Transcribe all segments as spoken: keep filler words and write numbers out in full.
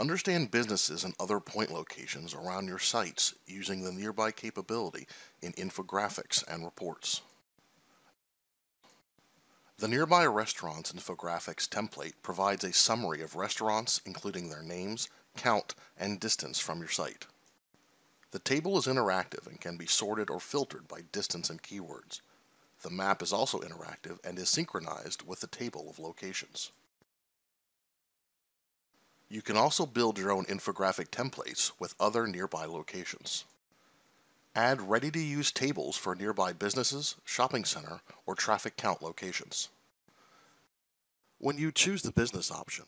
Understand businesses and other point locations around your sites using the nearby capability in infographics and reports. The Nearby Restaurants Infographics template provides a summary of restaurants, including their names, count, and distance from your site. The table is interactive and can be sorted or filtered by distance and keywords. The map is also interactive and is synchronized with the table of locations. You can also build your own infographic templates with other nearby locations. Add ready-to-use tables for nearby businesses, shopping center, or traffic count locations. When you choose the business option,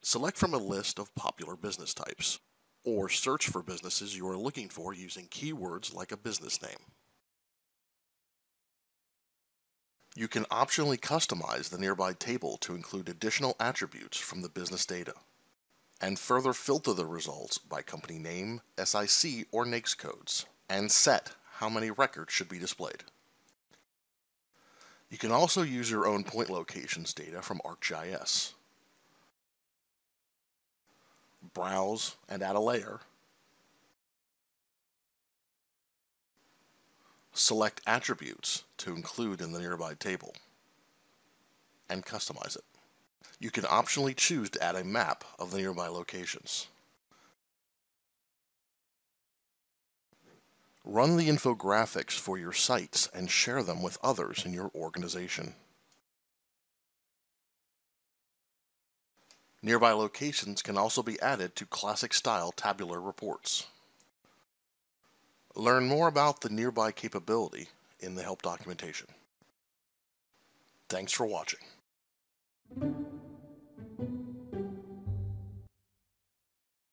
select from a list of popular business types, or search for businesses you are looking for using keywords like a business name. You can optionally customize the nearby table to include additional attributes from the business data, and further filter the results by company name, S I C or NAICS codes, and set how many records should be displayed. You can also use your own point locations data from ArcGIS. Browse and add a layer. Select attributes to include in the nearby table and customize it. You can optionally choose to add a map of the nearby locations. Run the infographics for your sites and share them with others in your organization. Nearby locations can also be added to classic-style tabular reports. Learn more about the nearby capability in the help documentation. Thanks for watching.